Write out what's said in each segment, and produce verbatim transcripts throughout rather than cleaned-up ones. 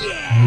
Oh,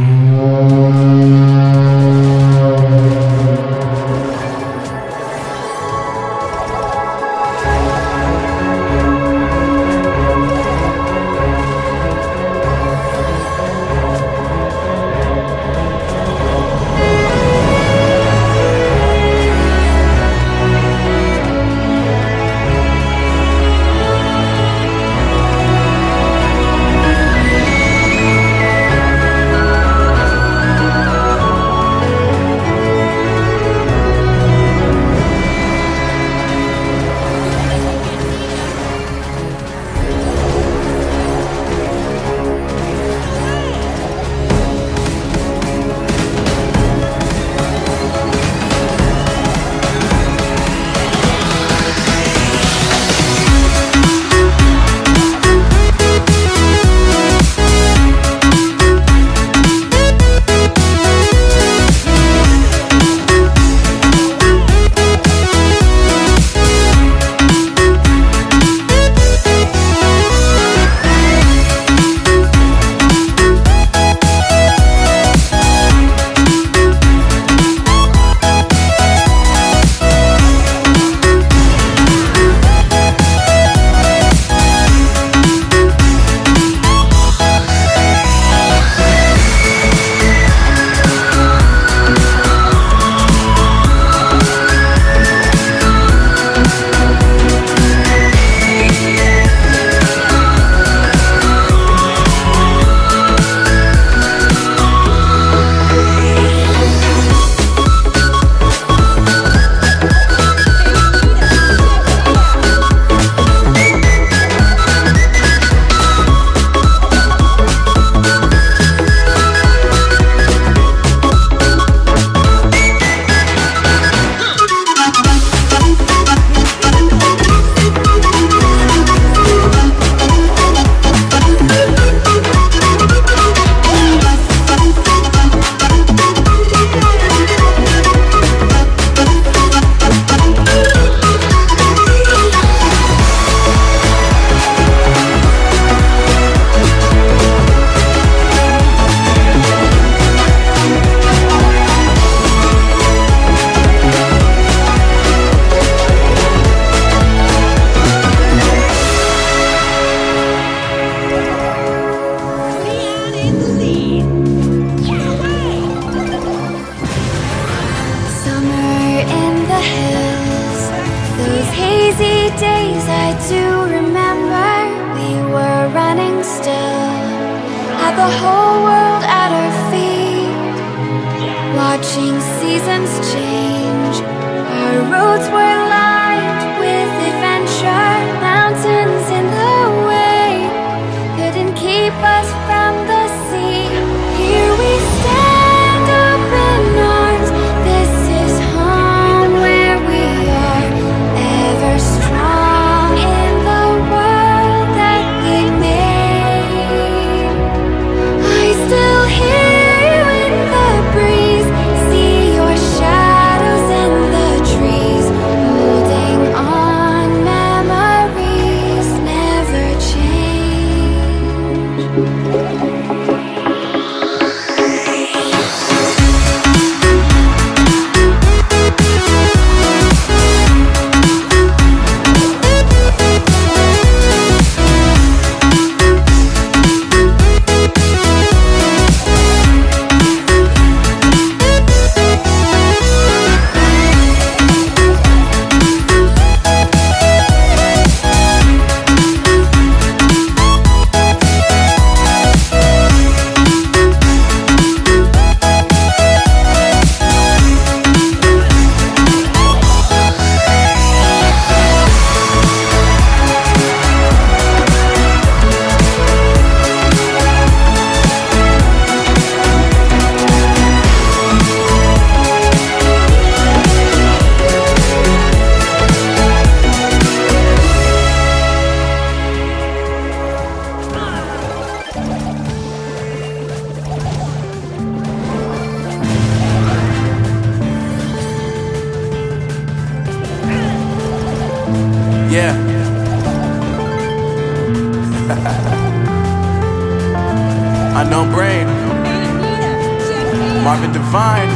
Marvin Devine.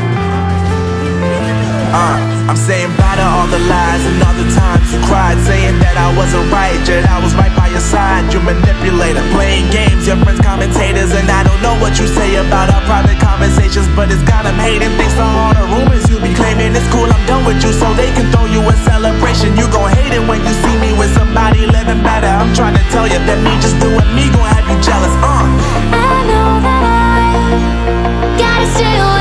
Uh, I'm saying bye to all the lies and all the times you cried, saying that I wasn't right, yet I was right by your side. You manipulator, playing games, your friends commentators, and I don't know what you say about our private conversations, but it's got them hating thanks to all the rumors you be claiming. It's cool, I'm done with you, so they can throw you a celebration. You gon' hate it when you see me with somebody living better. I'm trying to tell you that me just doing me gon' have you jealous. Uh. I know that I gotta stay away.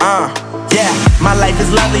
Uh, yeah, my life is lovely